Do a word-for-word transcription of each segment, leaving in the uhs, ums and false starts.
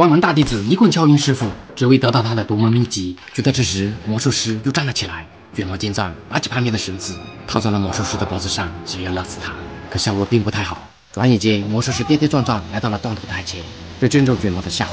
汪洋大弟子一棍敲晕师傅，只为得到他的独门秘籍。就在这时，魔术师又站了起来，卷毛剑杖拿起旁边的绳子套在了魔术师的脖子上，想要勒死他，可效果并不太好。转眼间，魔术师跌跌撞撞来到了断头台前，被震中卷毛的吓坏，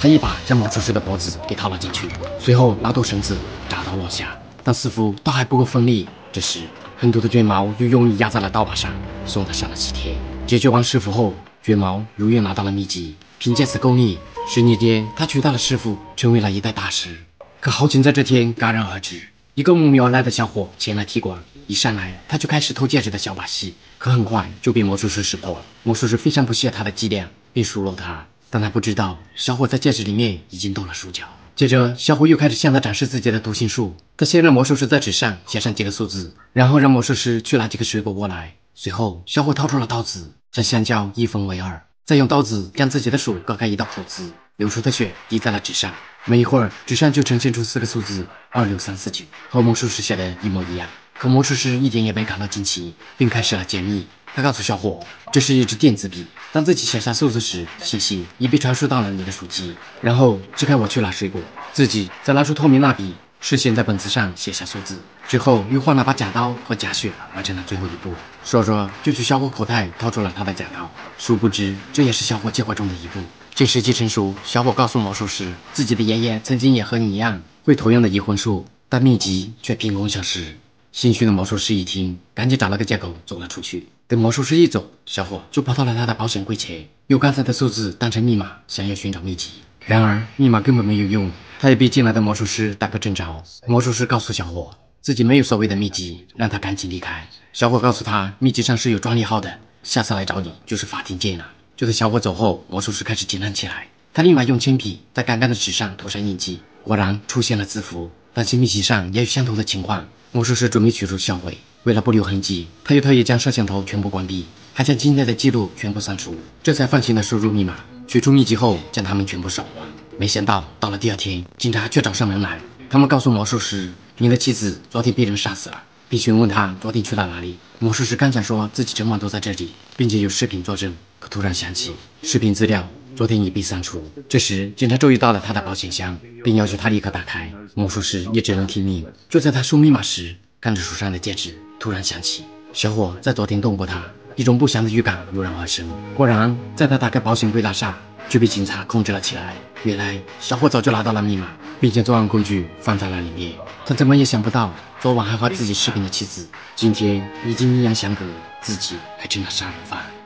他一把将魔术师的脖子给套了进去，随后拉住绳子砸到落下，但似乎刀还不够锋利。这时，狠毒的卷毛又用力压在了刀把上，送他上了西天。解决完师傅后，卷毛如愿拿到了秘籍，凭借此功力。 十年间，他取代了师傅，成为了一代大师。可豪情在这天戛然而止。一个慕名而来的小伙前来踢馆，一上来他就开始偷戒指的小把戏，可很快就被魔术师识破了。魔术师非常不屑他的伎俩，便数落他。但他不知道，小伙在戒指里面已经动了手脚。接着，小伙又开始向他展示自己的读心术。他先让魔术师在纸上写上几个数字，然后让魔术师去拿几个水果过来。随后，小伙掏出了刀子，将香蕉一分为二。 再用刀子将自己的手割开一道口子，流出的血滴在了纸上。没一会儿，纸上就呈现出四个数字二六三四九，和魔术师写的一模一样。可魔术师一点也没感到惊奇，并开始了解密。他告诉小伙，这是一支电子笔，当自己写下数字时，信息已被传输到了你的手机。然后支开我去拿水果，自己再拿出透明蜡笔，事先在本子上写下数字，之后又换了把假刀和假血，完成了最后一步。说说就去小伙口袋掏出了他的假刀，殊不知这也是小伙计划中的一步。这时机成熟，小伙告诉魔术师，自己的爷爷曾经也和你一样会同样的移魂术，但秘籍却凭空消失。心虚的魔术师一听，赶紧找了个借口走了出去。等魔术师一走，小伙就跑到了他的保险柜前，用刚才的数字当成密码，想要寻找秘籍。然而密码根本没有用。 他也被进来的魔术师打个正着。魔术师告诉小伙，自己没有所谓的秘籍，让他赶紧离开。小伙告诉他，秘籍上是有专利号的，下次来找你就是法庭见了。就在小伙走后，魔术师开始紧张起来。他立马用铅笔在干干的纸上涂上印记，果然出现了字符。但是秘籍上也有相同的情况。魔术师准备取出校徽，为了不留痕迹，他又特意将摄像头全部关闭，还将今天的记录全部删除，这才放心的输入密码。取出秘籍后，将它们全部烧光。 没想到，到了第二天，警察却找上门来。他们告诉魔术师：“你的妻子昨天被人杀死了，并询问他昨天去了哪里。”魔术师刚想说自己整晚都在这里，并且有视频作证，可突然想起视频资料昨天已被删除。这时，警察注意到了他的保险箱，并要求他立刻打开。魔术师也只能听命。就在他输密码时，看着手上的戒指，突然想起小伙在昨天动过他，一种不祥的预感油然而生。果然，在他打开保险柜那刹。 就被警察控制了起来。原来，小伙早就拿到了密码，并将作案工具放在了里面。他怎么也想不到，昨晚还和自己视频的妻子，今天已经阴阳相隔，自己还成了杀人犯。